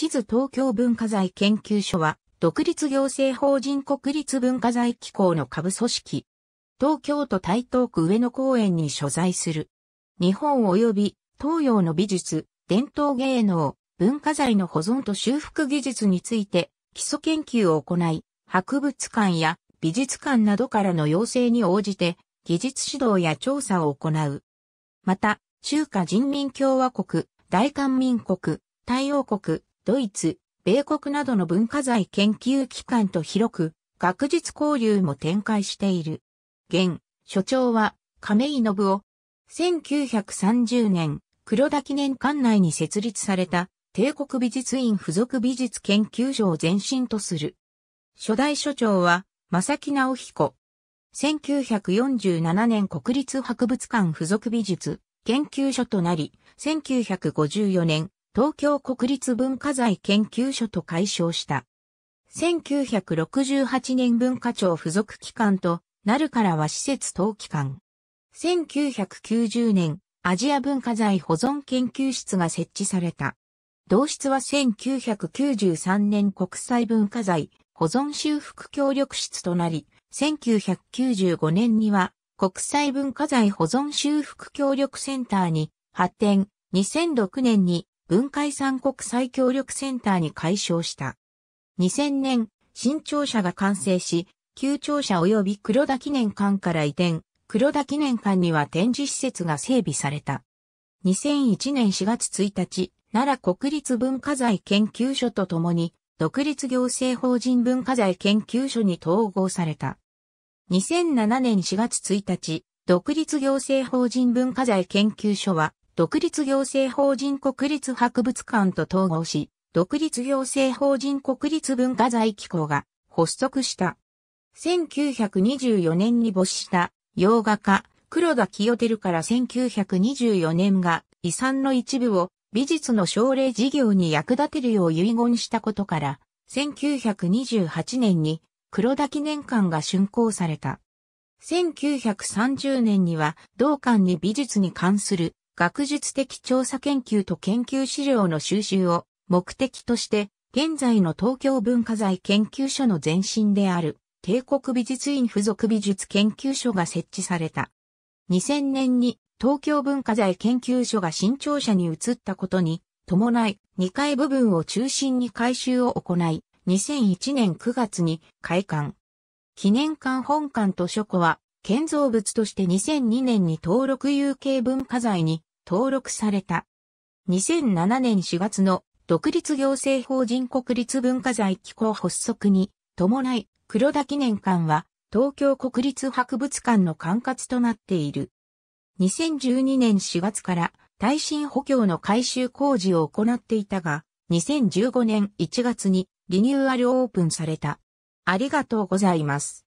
地図東京文化財研究所は、独立行政法人国立文化財機構の下部組織。東京都台東区上野公園に所在する。日本及び東洋の美術、伝統芸能、文化財の保存と修復技術について、基礎研究を行い、博物館や美術館などからの要請に応じて、技術指導や調査を行う。また、中華人民共和国、大韓民国、タイ王国、ドイツ、米国などの文化財研究機関と広く、学術交流も展開している。現、所長は、亀井信夫。1930年、黒田記念館内に設立された、帝国美術院附属美術研究所を前身とする。初代所長は、正木直彦。1947年国立博物館附属美術研究所となり、1954年、東京国立文化財研究所と改称した。1968年文化庁附属機関となるからは施設当機関。1990年、アジア文化財保存研究室が設置された。同室は1993年国際文化財保存修復協力室となり、1995年には国際文化財保存修復協力センターに発展、2006年に文化遺産国際協力センターに改称した。2000年、新庁舎が完成し、旧庁舎及び黒田記念館から移転、黒田記念館には展示施設が整備された。2001年4月1日、奈良国立文化財研究所とともに、独立行政法人文化財研究所に統合された。2007年4月1日、独立行政法人文化財研究所は、独立行政法人国立博物館と統合し、独立行政法人国立文化財機構が発足した。1924年に没した洋画家、黒田清輝から1924年が遺産の一部を美術の奨励事業に役立てるよう遺言したことから、1928年に黒田記念館が竣工された。1930年には同館に美術に関する学術的調査研究と研究資料の収集を目的として、現在の東京文化財研究所の前身である帝国美術院附属美術研究所が設置された。2000年に、東京文化財研究所が新庁舎に移ったことに伴い2階部分を中心に改修を行い、2001年9月に開館。記念館本館と書庫は建造物として2002年に登録有形文化財に登録された。2007年4月の独立行政法人国立文化財機構発足に伴い、黒田記念館は東京国立博物館の管轄となっている。2012年4月から耐震補強の改修工事を行っていたが、2015年1月にリニューアルオープンされた。ありがとうございます。